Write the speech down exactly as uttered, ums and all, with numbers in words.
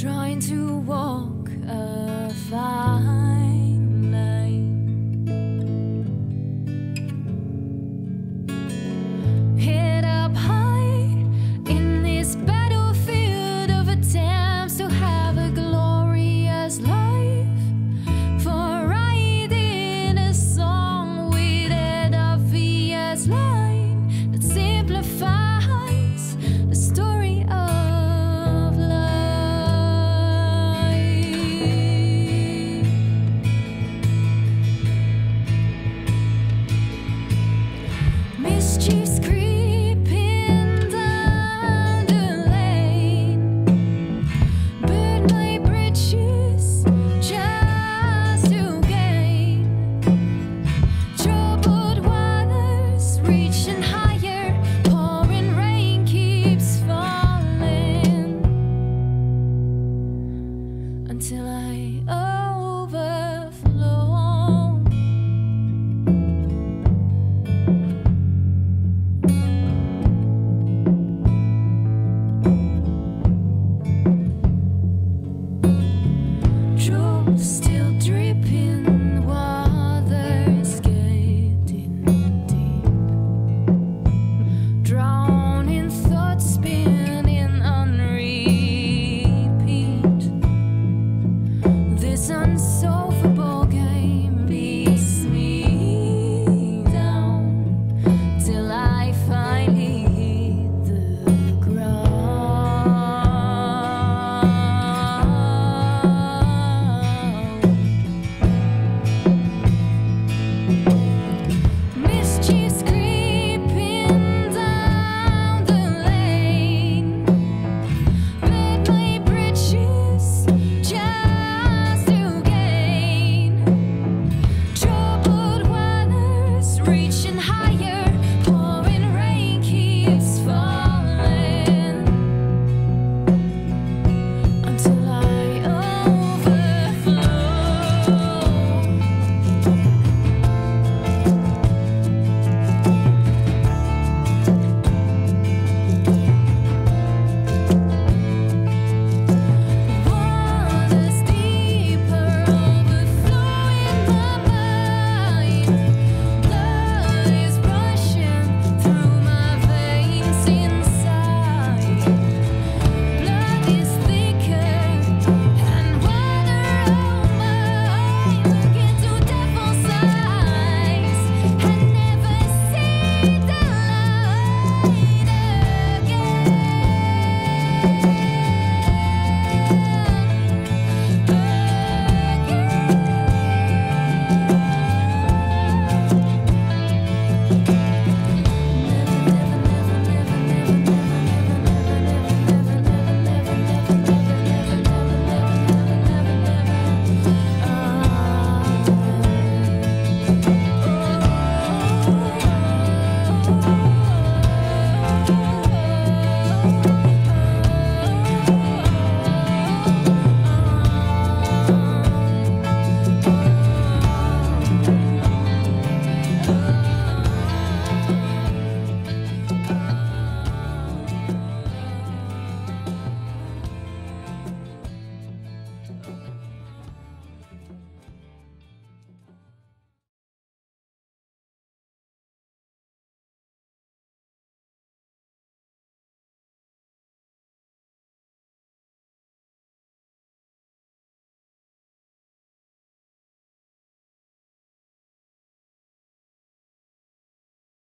trying to walk a fine line, head up high in this battlefield of attempts to have a glorious life, for writing a song with an obvious line that simplifies the story of mischief's creeping down the lane, burn my bridges just to gain, troubled waters reaching higher, pouring rain keeps falling until I